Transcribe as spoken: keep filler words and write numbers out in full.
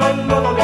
la la la.